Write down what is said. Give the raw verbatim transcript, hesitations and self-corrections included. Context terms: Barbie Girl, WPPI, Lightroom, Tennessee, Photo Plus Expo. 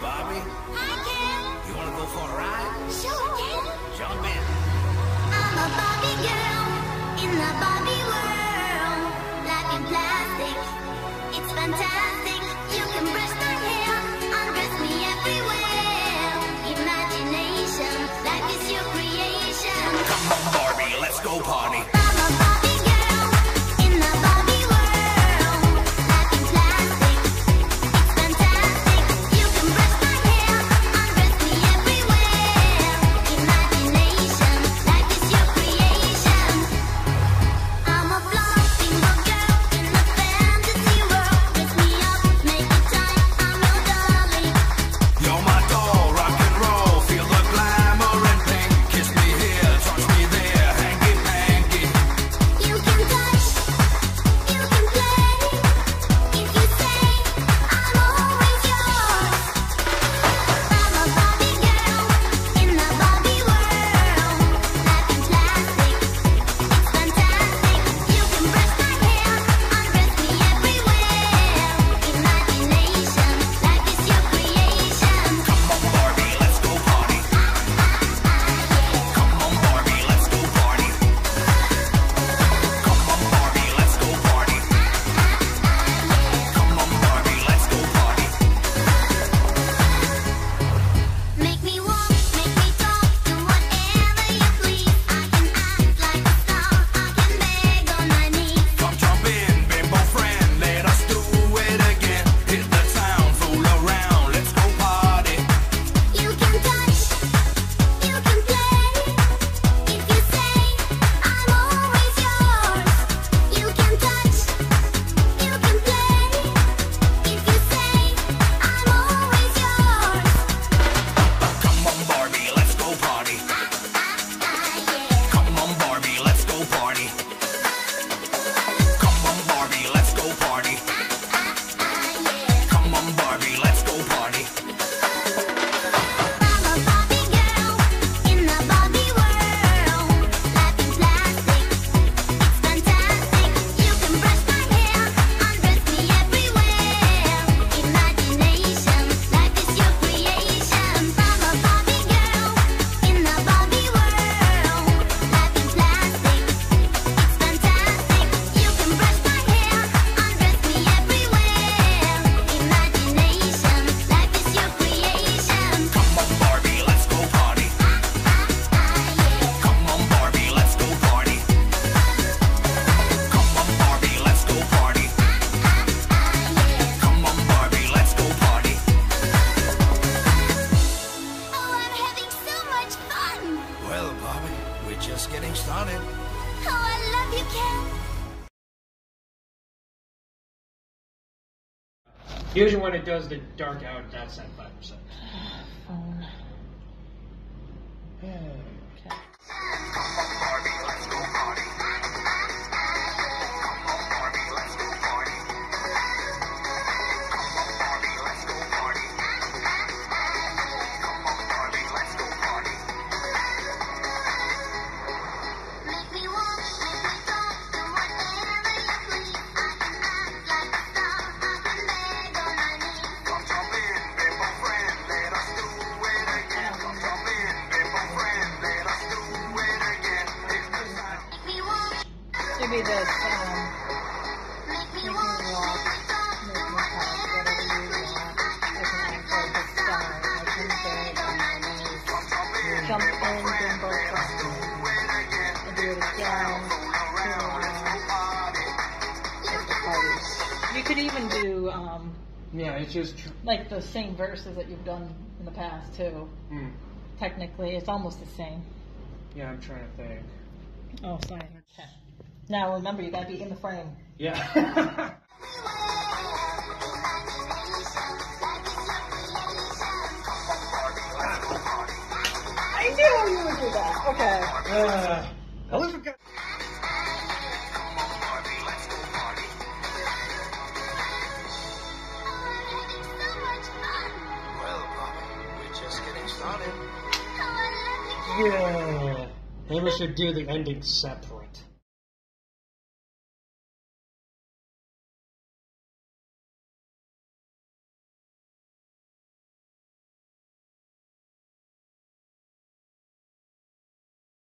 Barbie? Hi, Ken. You want to go for a ride? Sure, Ken. Jump in. I'm a Barbie girl in the Barbie world. Life in plastic, it's fantastic. You can brush the hair, undress me everywhere. Imagination, life is your creation. Come on, Barbie, let's go party. I'm a Barbie. Just getting started. Oh, I love you, Ken. Usually when it does the dark hour, that's at five percent. Phone. Yeah. Maybe this, um, make me walk, make me talk, whatever you want. I can unfold the sky, I can bend on my knees, jump in, bimbo, and do it again, you know, you could even do, um, yeah, it's just like the same verses that you've done in the past, too. Mm. Technically, it's almost the same. Yeah, I'm trying to think. Oh, sorry. Okay. Now remember, you gotta be in the frame. Yeah. I knew you would do that. Okay. Uh, that was good. Well, Bobby, we're just getting started. Yeah. Maybe we should do the ending separate.